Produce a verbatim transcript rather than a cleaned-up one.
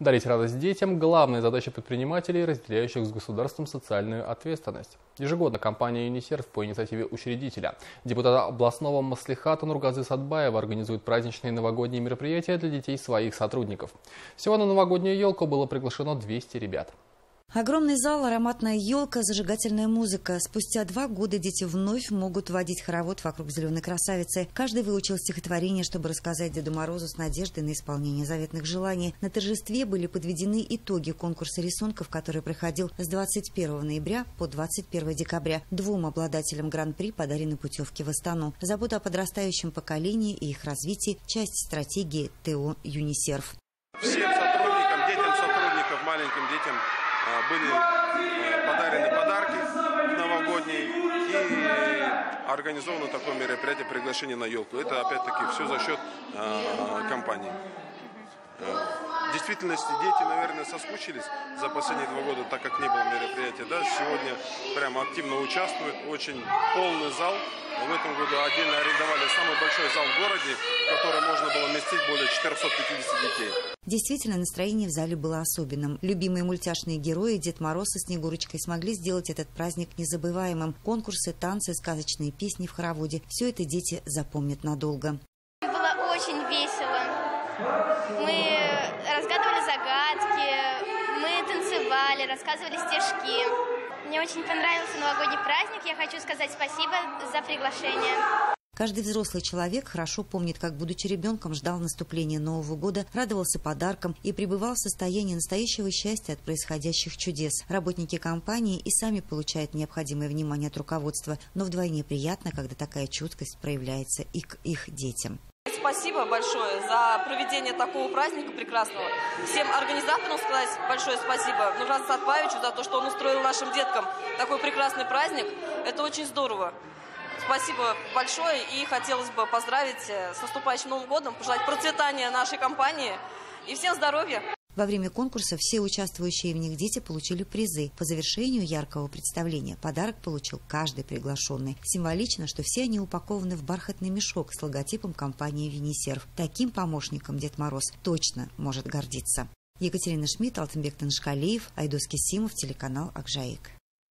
Дарить радость детям – главная задача предпринимателей, разделяющих с государством социальную ответственность. Ежегодно компания «Юнисерф» по инициативе учредителя, депутата областного маслихата Нургазы Садбаева, организует праздничные новогодние мероприятия для детей своих сотрудников. Всего на новогоднюю елку было приглашено двести ребят. Огромный зал, ароматная елка, зажигательная музыка. Спустя два года дети вновь могут водить хоровод вокруг зеленой красавицы. Каждый выучил стихотворение, чтобы рассказать Деду Морозу с надеждой на исполнение заветных желаний. На торжестве были подведены итоги конкурса рисунков, который проходил с двадцать первого ноября по двадцать первое декабря. Двум обладателям гран-при подарены путевки в Астану. Забота о подрастающем поколении и их развитии – часть стратегии ТО «Юнисерф». Всем сотрудникам, детям сотрудников, маленьким детям были подарены подарки новогодние и организовано такое мероприятие приглашение на елку. Это опять-таки все за счет компании. В действительности дети, наверное, соскучились за последние два года, так как не было мероприятия. Да? Сегодня прямо активно участвуют, очень полный зал. В этом году отдельно арендовали самый большой зал в городе, в который можно было вместить более четырёхсот пятидесяти детей. Действительно, настроение в зале было особенным. Любимые мультяшные герои Дед Мороз и Снегурочкой смогли сделать этот праздник незабываемым. Конкурсы, танцы, сказочные песни в хороводе – все это дети запомнят надолго. Было очень весело. Мы разгадывали загадки, мы танцевали, рассказывали стишки. Мне очень понравился новогодний праздник. Я хочу сказать спасибо за приглашение. Каждый взрослый человек хорошо помнит, как, будучи ребенком, ждал наступления Нового года, радовался подаркам и пребывал в состоянии настоящего счастья от происходящих чудес. Работники компании и сами получают необходимое внимание от руководства, но вдвойне приятно, когда такая чуткость проявляется и к их детям. Спасибо большое за проведение такого праздника прекрасного. Всем организаторам сказать большое спасибо. Нургазу Садбаевичу за то, что он устроил нашим деткам такой прекрасный праздник. Это очень здорово. Спасибо большое. И хотелось бы поздравить с наступающим Новым годом, пожелать процветания нашей компании и всем здоровья. Во время конкурса все участвующие в них дети получили призы. По завершению яркого представления подарок получил каждый приглашенный. Символично, что все они упакованы в бархатный мешок с логотипом компании «Винисерф». Таким помощником Дед Мороз точно может гордиться. Екатерина Шмидт, Алтенберг Таншкалиев, Айдуски Симув, телеканал «Ақжайық».